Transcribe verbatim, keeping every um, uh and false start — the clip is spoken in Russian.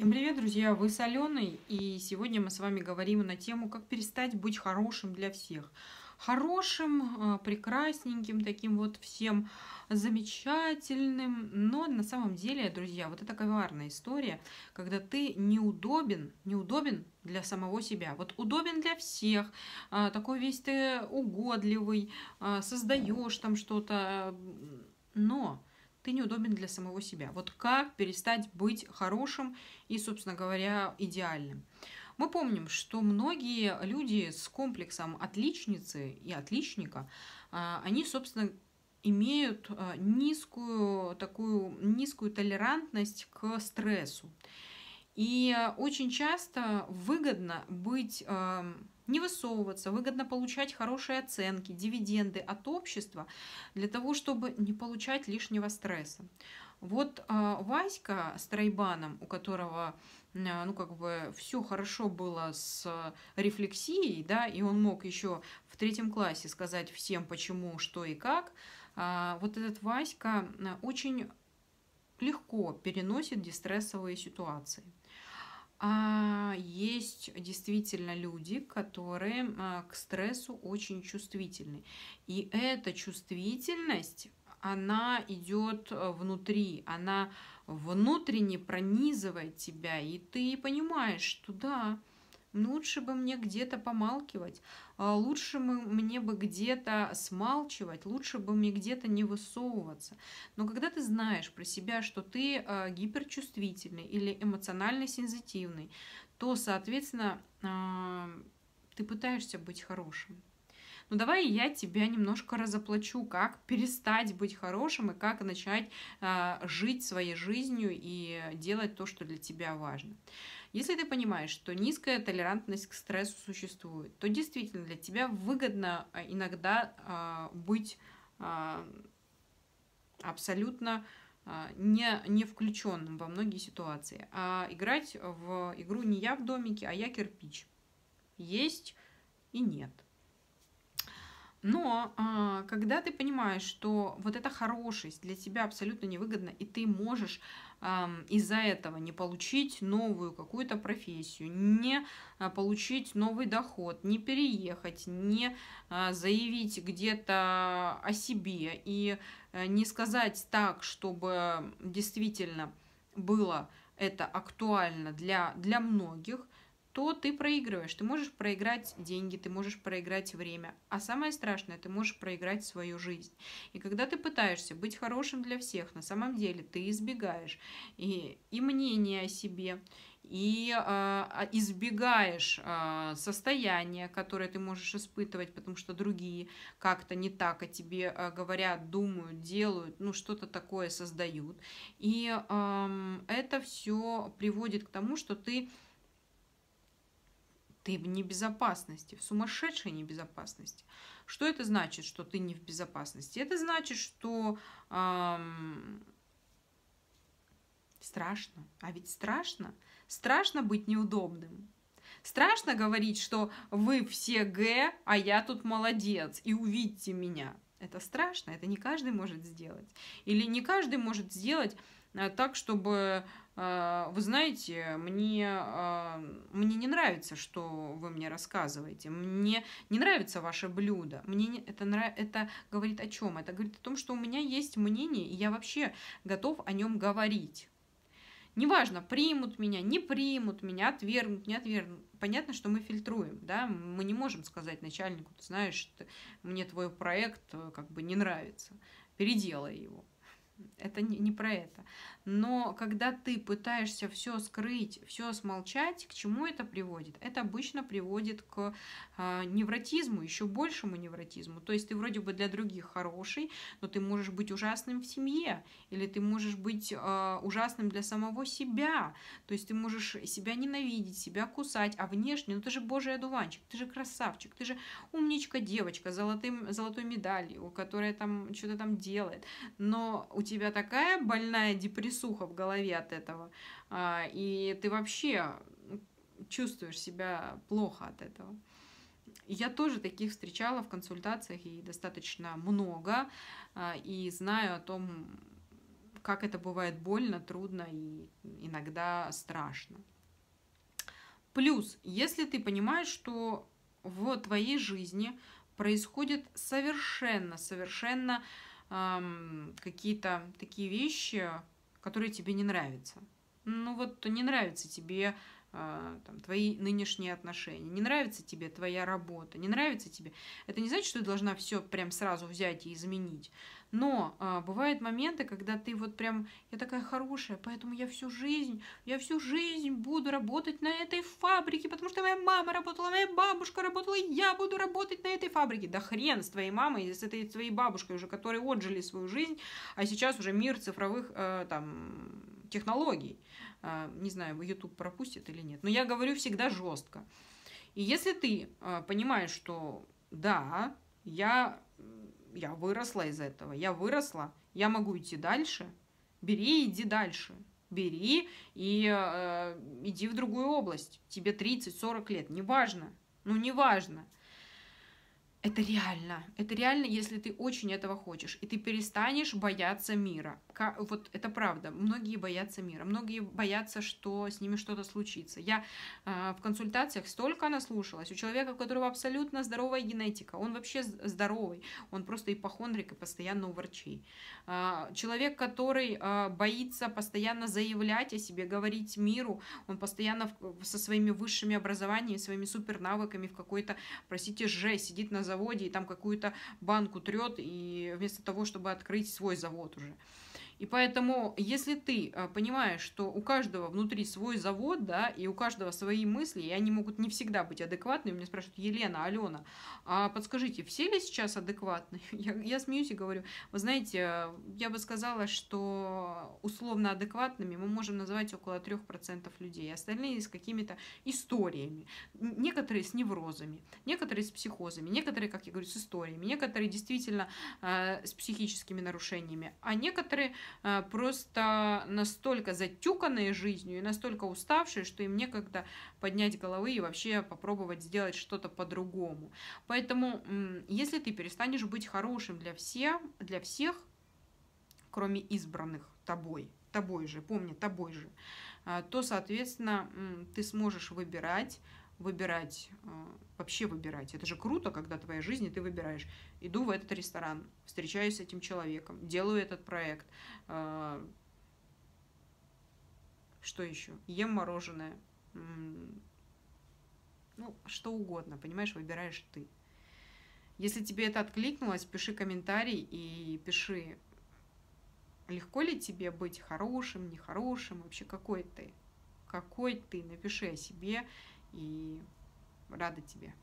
Всем привет, друзья! Вы с Аленой, и сегодня мы с вами говорим на тему, как перестать быть хорошим для всех. Хорошим, прекрасненьким, таким вот всем замечательным, но на самом деле, друзья, вот это коварная история, когда ты неудобен, неудобен для самого себя. Вот удобен для всех, такой весь ты угодливый, создаешь там что-то, но... ты неудобен для самого себя. Вот как перестать быть хорошим и, собственно говоря, идеальным. Мы помним, что многие люди с комплексом отличницы и отличника, они, собственно, имеют низкую, такую, низкую толерантность к стрессу. И очень часто выгодно быть... не высовываться, выгодно получать хорошие оценки, дивиденды от общества для того, чтобы не получать лишнего стресса. Вот э, Васька с Тройбаном, у которого э, ну, как бы все хорошо было с рефлексией, да, и он мог еще в третьем классе сказать всем, почему, что и как, э, вот этот Васька очень легко переносит дистрессовые ситуации. А есть действительно люди, которые к стрессу очень чувствительны. И эта чувствительность, она идет внутри, она внутренне пронизывает тебя, и ты понимаешь, что да, лучше бы мне где-то помалкивать, лучше бы мне бы где-то смалчивать, лучше бы мне где-то не высовываться. Но когда ты знаешь про себя, что ты гиперчувствительный или эмоционально сензитивный, то, соответственно, ты пытаешься быть хорошим. Ну давай я тебя немножко разоблачу, как перестать быть хорошим и как начать э, жить своей жизнью и делать то, что для тебя важно. Если ты понимаешь, что низкая толерантность к стрессу существует, то действительно для тебя выгодно иногда э, быть э, абсолютно э, не, не включенным во многие ситуации, а играть в игру «Не я в домике, а я кирпич». Есть и нет. Но а, когда ты понимаешь, что вот эта хорошесть для тебя абсолютно невыгодна, и ты можешь а, из-за этого не получить новую какую-то профессию, не а, получить новый доход, не переехать, не а, заявить где-то о себе и а, не сказать так, чтобы действительно было это актуально для, для многих, то ты проигрываешь. Ты можешь проиграть деньги, ты можешь проиграть время. А самое страшное, ты можешь проиграть свою жизнь. И когда ты пытаешься быть хорошим для всех, на самом деле ты избегаешь и, и мнения о себе, и э, избегаешь э, состояния, которое ты можешь испытывать, потому что другие как-то не так о тебе э, говорят, думают, делают, ну что-то такое создают. И э, это все приводит к тому, что ты... ты в небезопасности, в сумасшедшей небезопасности. Что это значит, что ты не в безопасности? Это значит, что эм, страшно. А ведь страшно. Страшно быть неудобным. Страшно говорить, что вы все Г, а я тут молодец, и увидьте меня. Это страшно, это не каждый может сделать. Или не каждый может сделать... так, чтобы, вы знаете, мне, мне не нравится, что вы мне рассказываете, мне не нравится ваше блюдо, мне это, это говорит о чем? Это говорит о том, что у меня есть мнение, и я вообще готов о нем говорить. Неважно, примут меня, не примут меня, отвергнут, не отвергнут. Понятно, что мы фильтруем, да, мы не можем сказать начальнику, ты знаешь, мне твой проект как бы не нравится, переделай его. Это не, не про это. Но когда ты пытаешься все скрыть, все смолчать, к чему это приводит? Это обычно приводит к э, невротизму, еще большему невротизму. То есть ты вроде бы для других хороший, но ты можешь быть ужасным в семье, или ты можешь быть э, ужасным для самого себя. То есть ты можешь себя ненавидеть, себя кусать, а внешне, ну ты же божий одуванчик, ты же красавчик, ты же умничка девочка, золотым, золотой медалью, которая там что-то там делает. Но у тебя У тебя такая больная депрессуха в голове от этого, и ты вообще чувствуешь себя плохо от этого. Я тоже таких встречала в консультациях, и достаточно много, и знаю о том, как это бывает больно, трудно и иногда страшно. Плюс, если ты понимаешь, что в твоей жизни происходят совершенно-совершенно эм, какие-то такие вещи, которые тебе не нравятся. Ну вот не нравится тебе э, там, твои нынешние отношения, не нравится тебе твоя работа, не нравится тебе. Это не значит, что ты должна все прям сразу взять и изменить. Но э, бывают моменты, когда ты вот прям, я такая хорошая, поэтому я всю жизнь, я всю жизнь буду работать на этой фабрике, потому что моя мама работала, моя бабушка работала, и я буду работать на этой фабрике. Да хрен с твоей мамой и с этой твоей бабушкой уже, которые отжили свою жизнь, а сейчас уже мир цифровых э, там, технологий. Э, не знаю, YouTube пропустит или нет, но я говорю всегда жестко. И если ты э, понимаешь, что да, я... Я выросла из этого, я выросла, я могу идти дальше, бери и иди дальше, бери и э, иди в другую область, тебе тридцать-сорок лет, неважно, ну неважно, это реально, это реально, если ты очень этого хочешь, и ты перестанешь бояться мира, Ка вот это правда, многие боятся мира, многие боятся, что с ними что-то случится, я э, в консультациях столько наслушалась, у человека, у которого абсолютно здоровая генетика, он вообще здоровый, он просто ипохондрик и постоянно у врачей, э, человек, который э, боится постоянно заявлять о себе, говорить миру, он постоянно в, со своими высшими образованиями, своими супернавыками в какой-то, простите, жесть, сидит на заводе и там какую-то банку трет, и вместо того, чтобы открыть свой завод уже. И поэтому, если ты понимаешь, что у каждого внутри свой завод, да, и у каждого свои мысли, и они могут не всегда быть адекватными, меня спрашивают: Елена, Алена, а подскажите, все ли сейчас адекватны? Я, я смеюсь и говорю, вы знаете, я бы сказала, что условно адекватными мы можем называть около трех процентов людей, остальные с какими-то историями, некоторые с неврозами, некоторые с психозами, некоторые, как я говорю, с историями, некоторые действительно э, с психическими нарушениями, а некоторые просто настолько затюканные жизнью и настолько уставшие, что им некогда поднять головы и вообще попробовать сделать что-то по-другому. Поэтому, если ты перестанешь быть хорошим для всех, для всех, кроме избранных тобой, тобой же, помни, тобой же, то, соответственно, ты сможешь выбирать, выбирать, вообще выбирать. Это же круто, когда в твоей жизни ты выбираешь. Иду в этот ресторан, встречаюсь с этим человеком, делаю этот проект. Что еще? Ем мороженое. Ну, что угодно, понимаешь, выбираешь ты. Если тебе это откликнулось, пиши комментарий и пиши, легко ли тебе быть хорошим, нехорошим, вообще какой ты. Какой ты, напиши о себе. И рада тебе.